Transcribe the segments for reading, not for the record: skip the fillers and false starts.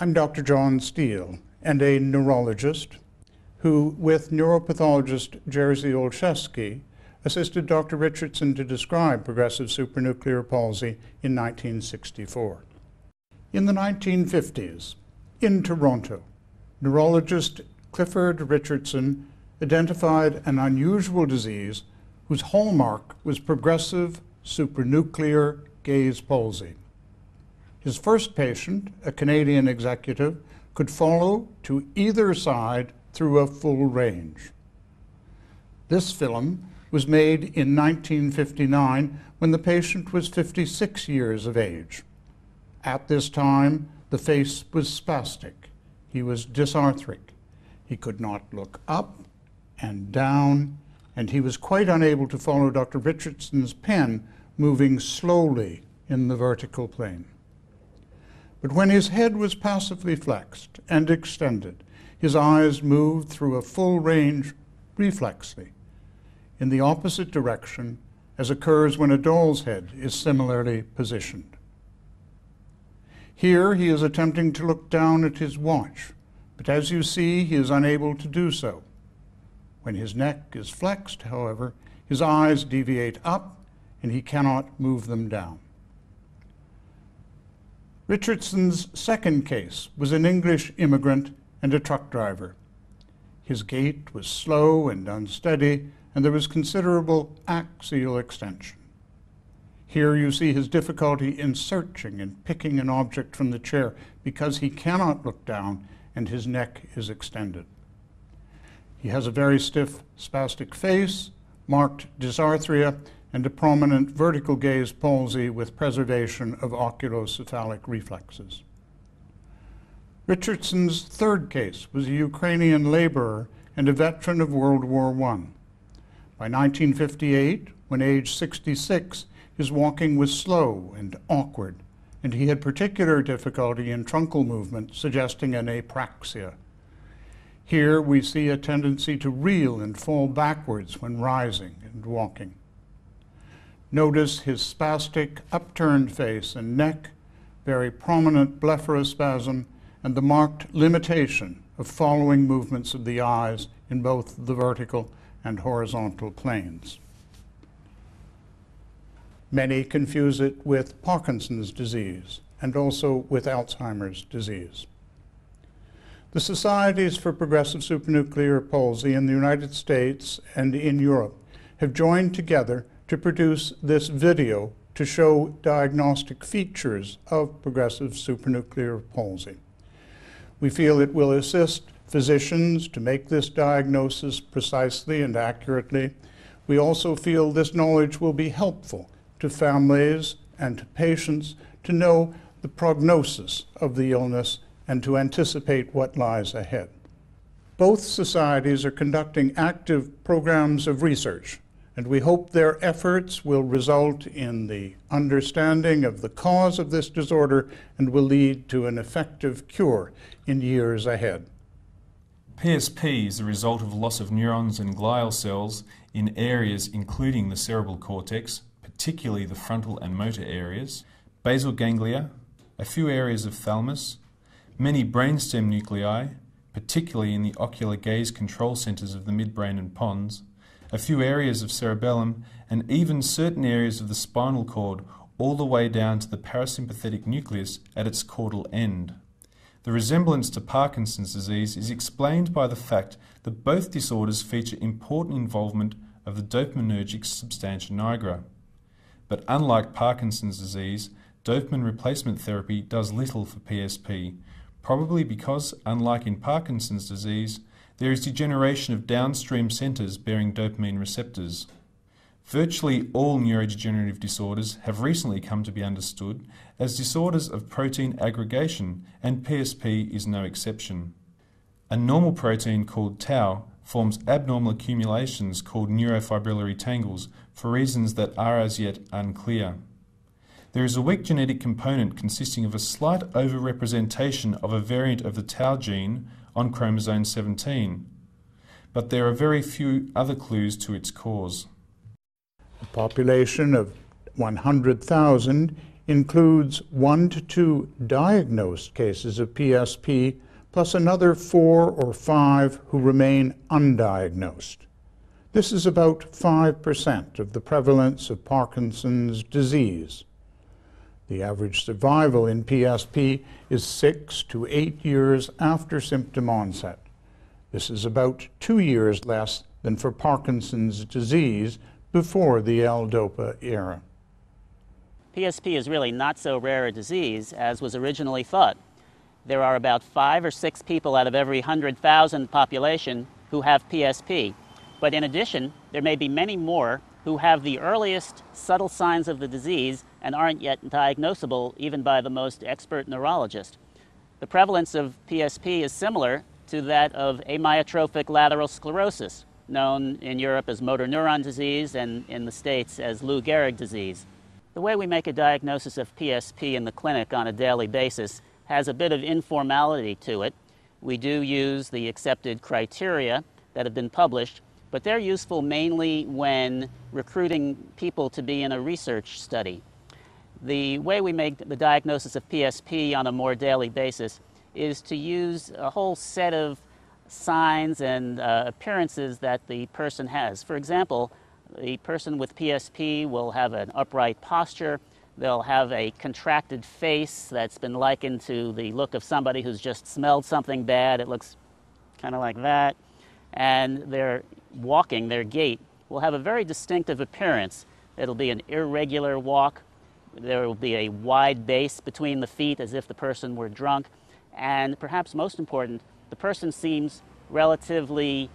I'm Dr. John Steele, and a neurologist who, with neuropathologist Jerzy Olszewski, assisted Dr. Richardson to describe progressive supranuclear palsy in 1964. In the 1950s, in Toronto, neurologist Clifford Richardson identified an unusual disease whose hallmark was progressive supranuclear gaze palsy. His first patient, a Canadian executive, could follow to either side through a full range. This film was made in 1959 when the patient was 56 years of age. At this time, the face was spastic. He was dysarthric. He could not look up and down, and he was quite unable to follow Dr. Richardson's pen moving slowly in the vertical plane. But when his head was passively flexed and extended, his eyes moved through a full range reflexly in the opposite direction, as occurs when a doll's head is similarly positioned. Here he is attempting to look down at his watch, but as you see, he is unable to do so. When his neck is flexed, however, his eyes deviate up and he cannot move them down. Richardson's second case was an English immigrant and a truck driver. His gait was slow and unsteady, and there was considerable axial extension. Here you see his difficulty in searching and picking an object from the chair because he cannot look down and his neck is extended. He has a very stiff spastic face, marked dysarthria, and a prominent vertical gaze palsy with preservation of oculocephalic reflexes. Richardson's third case was a Ukrainian laborer and a veteran of World War I. By 1958, when age 66, his walking was slow and awkward, and he had particular difficulty in truncal movement, suggesting an apraxia. Here we see a tendency to reel and fall backwards when rising and walking. Notice his spastic, upturned face and neck, very prominent blepharospasm, and the marked limitation of following movements of the eyes in both the vertical and horizontal planes. Many confuse it with Parkinson's disease and also with Alzheimer's disease. The societies for progressive supranuclear palsy in the United States and in Europe have joined together to produce this video to show diagnostic features of progressive supranuclear palsy. We feel it will assist physicians to make this diagnosis precisely and accurately. We also feel this knowledge will be helpful to families and to patients to know the prognosis of the illness and to anticipate what lies ahead. Both societies are conducting active programs of research, and we hope their efforts will result in the understanding of the cause of this disorder and will lead to an effective cure in years ahead. PSP is the result of loss of neurons and glial cells in areas including the cerebral cortex, particularly the frontal and motor areas, basal ganglia, a few areas of thalamus, many brainstem nuclei, particularly in the ocular gaze control centers of the midbrain and pons, a few areas of cerebellum, and even certain areas of the spinal cord, all the way down to the parasympathetic nucleus at its caudal end. The resemblance to Parkinson's disease is explained by the fact that both disorders feature important involvement of the dopaminergic substantia nigra. But unlike Parkinson's disease, dopamine replacement therapy does little for PSP, probably because, unlike in Parkinson's disease, there is degeneration of downstream centers bearing dopamine receptors. Virtually all neurodegenerative disorders have recently come to be understood as disorders of protein aggregation, and PSP is no exception. A normal protein called tau forms abnormal accumulations called neurofibrillary tangles for reasons that are as yet unclear. There is a weak genetic component consisting of a slight overrepresentation of a variant of the tau gene on chromosome 17, but there are very few other clues to its cause. A population of 100,000 includes 1 to 2 diagnosed cases of PSP, plus another 4 or 5 who remain undiagnosed. This is about 5% of the prevalence of Parkinson's disease. The average survival in PSP is 6 to 8 years after symptom onset. This is about 2 years less than for Parkinson's disease before the L-DOPA era. PSP is really not so rare a disease as was originally thought. There are about 5 or 6 people out of every 100,000 population who have PSP. But in addition, there may be many more who have the earliest subtle signs of the disease and aren't yet diagnosable even by the most expert neurologist. The prevalence of PSP is similar to that of amyotrophic lateral sclerosis, known in Europe as motor neuron disease and in the States as Lou Gehrig disease. The way we make a diagnosis of PSP in the clinic on a daily basis has a bit of informality to it. We do use the accepted criteria that have been published, but they're useful mainly when recruiting people to be in a research study. The way we make the diagnosis of PSP on a more daily basis is to use a whole set of signs and appearances that the person has. For example, the person with PSP will have an upright posture, they'll have a contracted face that's been likened to the look of somebody who's just smelled something bad. It looks kind of like that. And their walking, their gait, will have a very distinctive appearance. It'll be an irregular walk, there will be a wide base between the feet as if the person were drunk, and perhaps most important, the person seems relatively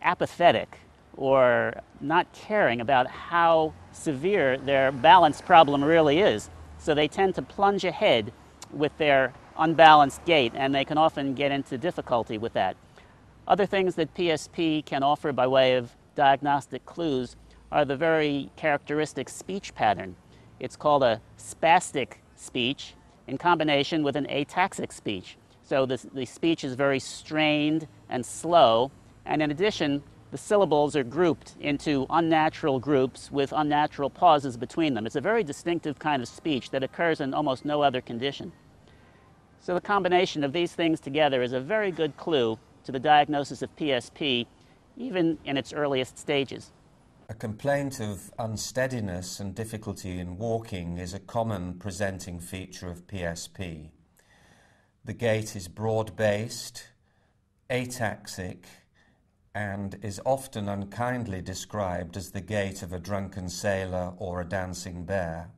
apathetic or not caring about how severe their balance problem really is. So they tend to plunge ahead with their unbalanced gait, and they can often get into difficulty with that. Other things that PSP can offer by way of diagnostic clues are the very characteristic speech pattern. It's called a spastic speech in combination with an ataxic speech. So the speech is very strained and slow, and in addition, the syllables are grouped into unnatural groups with unnatural pauses between them. It's a very distinctive kind of speech that occurs in almost no other condition. So the combination of these things together is a very good clue to the diagnosis of PSP, even in its earliest stages. A complaint of unsteadiness and difficulty in walking is a common presenting feature of PSP. The gait is broad-based, ataxic, and is often unkindly described as the gait of a drunken sailor or a dancing bear.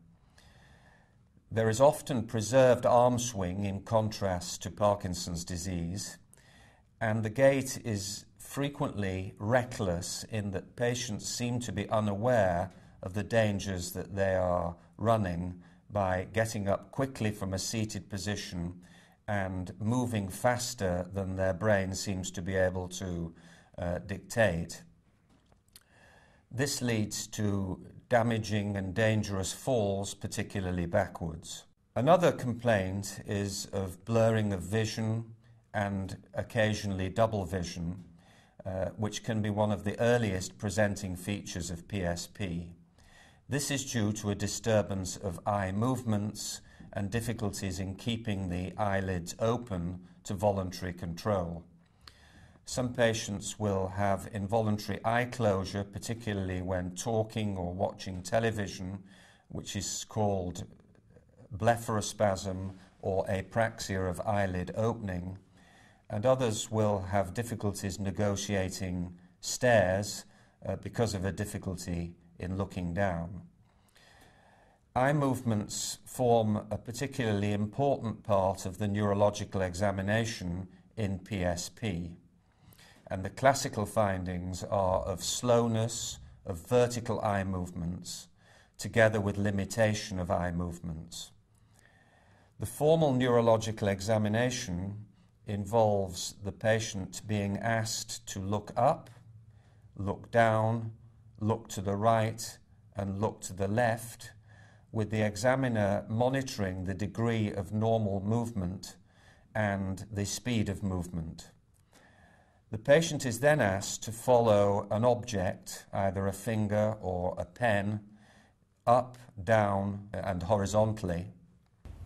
There is often preserved arm swing in contrast to Parkinson's disease, and the gait is frequently reckless in that patients seem to be unaware of the dangers that they are running by getting up quickly from a seated position and moving faster than their brain seems to be able to dictate. This leads to damaging and dangerous falls, particularly backwards. Another complaint is of blurring of vision and occasionally double vision, which can be one of the earliest presenting features of PSP. This is due to a disturbance of eye movements and difficulties in keeping the eyelids open to voluntary control. Some patients will have involuntary eye closure, particularly when talking or watching television, which is called blepharospasm or apraxia of eyelid opening, and others will have difficulties negotiating stares because of a difficulty in looking down. Eye movements form a particularly important part of the neurological examination in PSP. And the classical findings are of slowness, of vertical eye movements, together with limitation of eye movements. The formal neurological examination involves the patient being asked to look up, look down, look to the right, and look to the left, with the examiner monitoring the degree of normal movement and the speed of movement. The patient is then asked to follow an object, either a finger or a pen, up, down, and horizontally.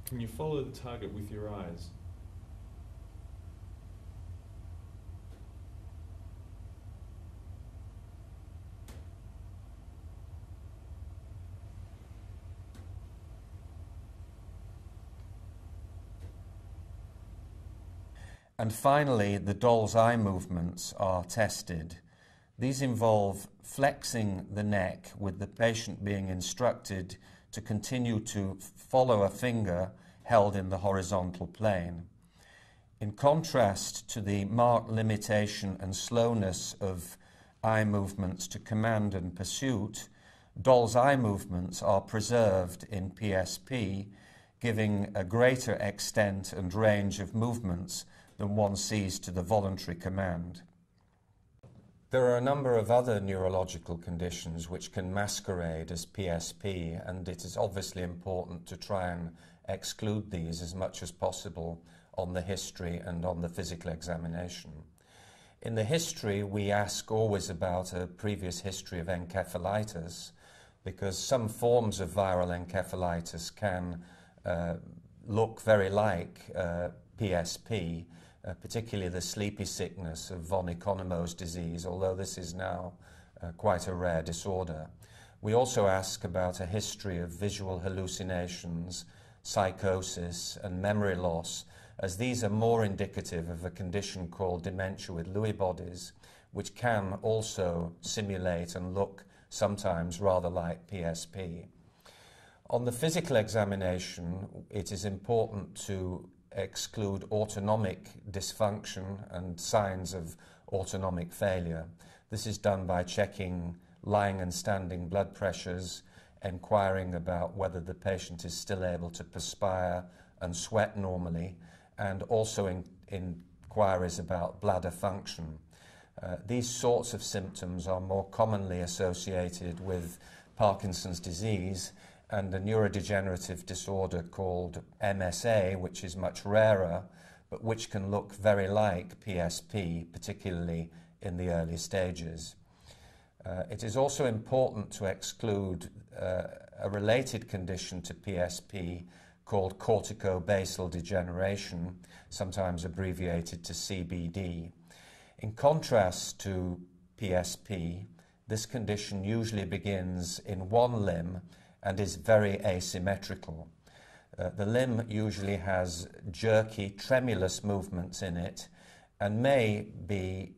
Can you follow the target with your eyes? And finally, the doll's eye movements are tested. These involve flexing the neck, with the patient being instructed to continue to follow a finger held in the horizontal plane. In contrast to the marked limitation and slowness of eye movements to command and pursuit, doll's eye movements are preserved in PSP, giving a greater extent and range of movements than one sees to the voluntary command. There are a number of other neurological conditions which can masquerade as PSP, and it is obviously important to try and exclude these as much as possible on the history and on the physical examination. In the history, we ask always about a previous history of encephalitis, because some forms of viral encephalitis can look very like PSP, particularly the sleepy sickness of von Economo's disease, although this is now quite a rare disorder. We also ask about a history of visual hallucinations, psychosis, and memory loss, as these are more indicative of a condition called dementia with Lewy bodies, which can also simulate and look sometimes rather like PSP. On the physical examination, it is important to exclude autonomic dysfunction and signs of autonomic failure. This is done by checking lying and standing blood pressures, inquiring about whether the patient is still able to perspire and sweat normally, and also inquiries about bladder function. These sorts of symptoms are more commonly associated with Parkinson's disease and a neurodegenerative disorder called MSA, which is much rarer, but which can look very like PSP, particularly in the early stages. It is also important to exclude a related condition to PSP called corticobasal degeneration, sometimes abbreviated to CBD. In contrast to PSP, this condition usually begins in one limb and is very asymmetrical. The limb usually has jerky, tremulous movements in it, and may be,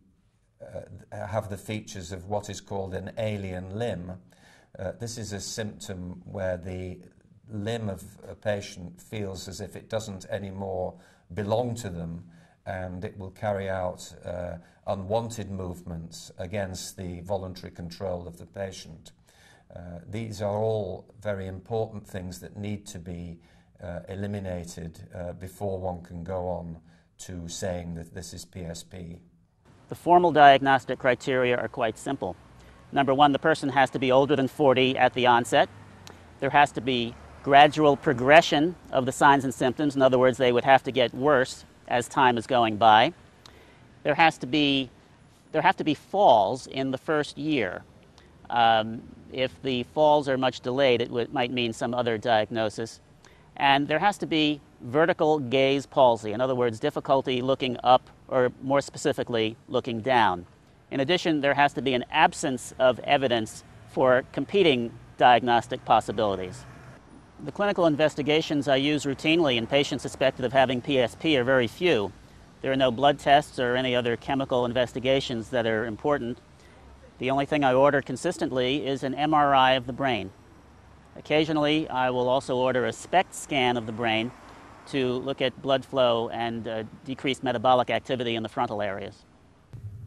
have the features of what is called an alien limb. This is a symptom where the limb of a patient feels as if it doesn't anymore belong to them, and it will carry out unwanted movements against the voluntary control of the patient. These are all very important things that need to be eliminated before one can go on to saying that this is PSP. The formal diagnostic criteria are quite simple. Number one, the person has to be older than 40 at the onset. There has to be gradual progression of the signs and symptoms. In other words, they would have to get worse as time is going by. There have to be falls in the first year. If the falls are much delayed, it might mean some other diagnosis. And there has to be vertical gaze palsy. In other words, difficulty looking up, or more specifically, looking down. In addition, there has to be an absence of evidence for competing diagnostic possibilities. The clinical investigations I use routinely in patients suspected of having PSP are very few. There are no blood tests or any other chemical investigations that are important. The only thing I order consistently is an MRI of the brain. Occasionally, I will also order a SPECT scan of the brain to look at blood flow and decreased metabolic activity in the frontal areas.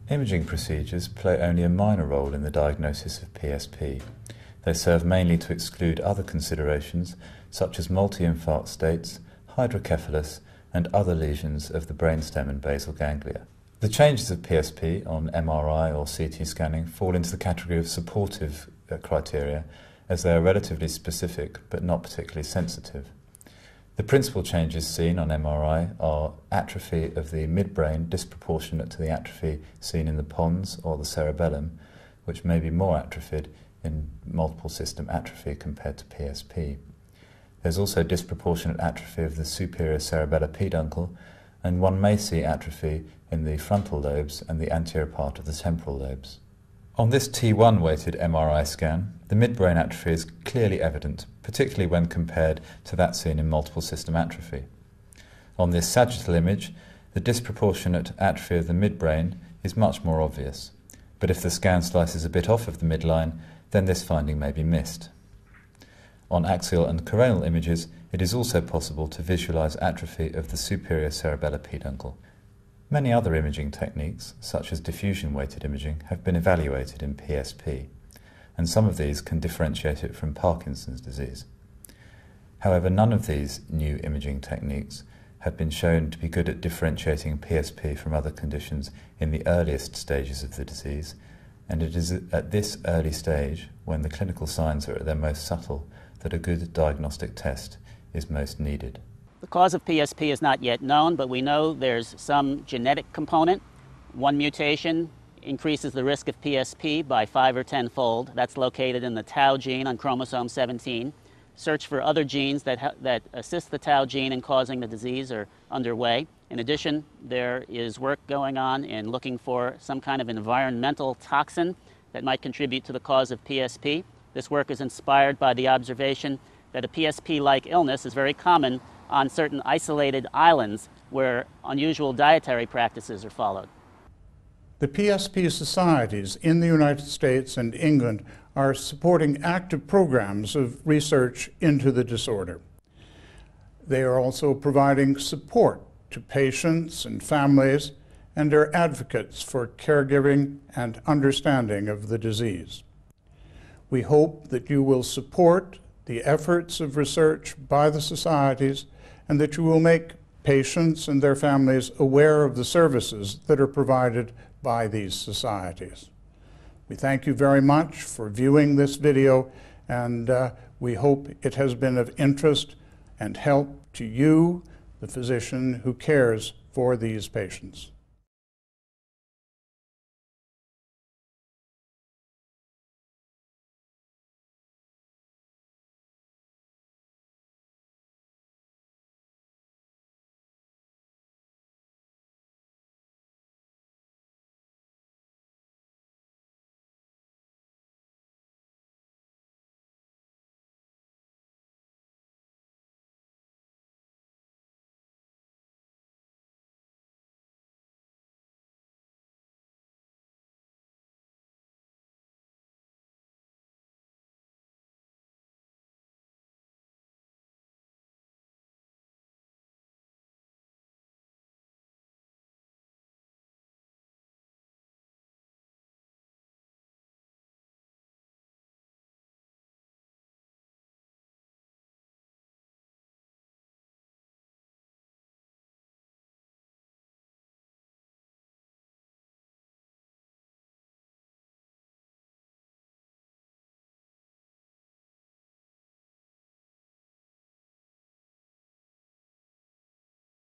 Imaging procedures play only a minor role in the diagnosis of PSP. They serve mainly to exclude other considerations such as multi-infarct states, hydrocephalus, and other lesions of the brainstem and basal ganglia. The changes of PSP on MRI or CT scanning fall into the category of supportive criteria, as they are relatively specific but not particularly sensitive. The principal changes seen on MRI are atrophy of the midbrain disproportionate to the atrophy seen in the pons or the cerebellum, which may be more atrophied in multiple system atrophy compared to PSP. There's also disproportionate atrophy of the superior cerebellar peduncle, and one may see atrophy in the frontal lobes and the anterior part of the temporal lobes. On this T1-weighted MRI scan, the midbrain atrophy is clearly evident, particularly when compared to that seen in multiple system atrophy. On this sagittal image, the disproportionate atrophy of the midbrain is much more obvious, but if the scan slices a bit off of the midline, then this finding may be missed. On axial and coronal images, it is also possible to visualize atrophy of the superior cerebellar peduncle. Many other imaging techniques, such as diffusion-weighted imaging, have been evaluated in PSP, and some of these can differentiate it from Parkinson's disease. However, none of these new imaging techniques have been shown to be good at differentiating PSP from other conditions in the earliest stages of the disease, and it is at this early stage, when the clinical signs are at their most subtle, that a good diagnostic test is most needed. The cause of PSP is not yet known, but we know there's some genetic component. One mutation increases the risk of PSP by 5- or 10-fold. That's located in the tau gene on chromosome 17. Search for other genes that assist the tau gene in causing the disease are underway. In addition, there is work going on in looking for some kind of environmental toxin that might contribute to the cause of PSP. This work is inspired by the observation that a PSP-like illness is very common on certain isolated islands where unusual dietary practices are followed. The PSP societies in the United States and England are supporting active programs of research into the disorder. They are also providing support to patients and families and are advocates for caregiving and understanding of the disease. We hope that you will support the efforts of research by the societies and that you will make patients and their families aware of the services that are provided by these societies. We thank you very much for viewing this video, and we hope it has been of interest and help to you, the physician who cares for these patients.